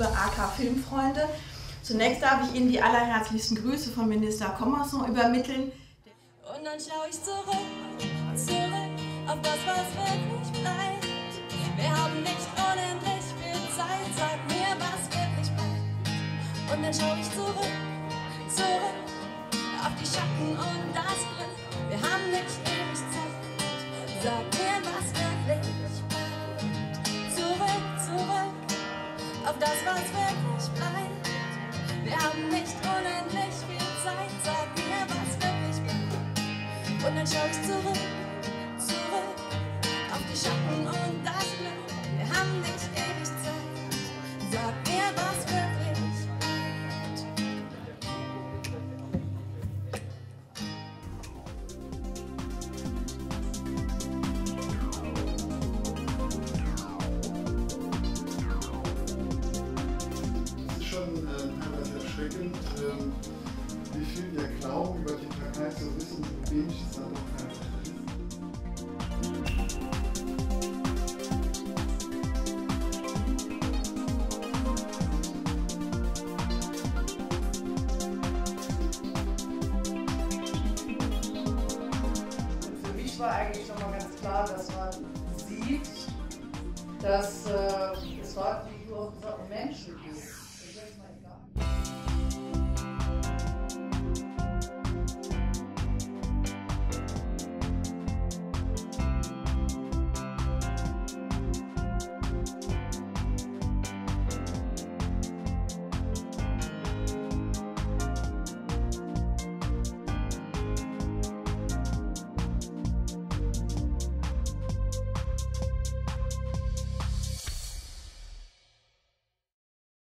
liebe AK Filmfreunde. Zunächst darf ich Ihnen die allerherzlichsten Grüße von Minister Commerson übermitteln. Und dann schaue ich zurück auf das, was wirklich bleibt. Wir haben nicht unendlich viel Zeit, sag mir, was wirklich bleibt. Und dann schaue ich zurück auf die Schatten und das Glück. Wir haben nicht ewig Zeit, sag mir, was wirklich bleibt. Zurück auf das, was wirklich bleibt. Wir haben nicht unendlich viel Zeit, sag mir, was wirklich bleibt. Und dann schaue ich zurück auf die Schatten und das Glück. Wir haben nicht ewig Zeit, sag mir, was wirklich bleibt. Es ist schon teilweise erschreckend, wie viel wir glauben, über die Türkei zu wissen, wie wenig es dann doch kann. War eigentlich nochmal ganz klar, dass man sieht, dass es dort, wie du auch gesagt hast, um Menschen geht.